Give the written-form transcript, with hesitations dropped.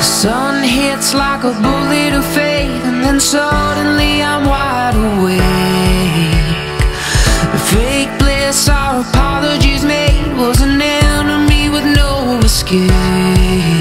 The sun hits like a bullet of fate, and then suddenly I'm wide awake. The fake bliss our apologies made was an enemy with no escape.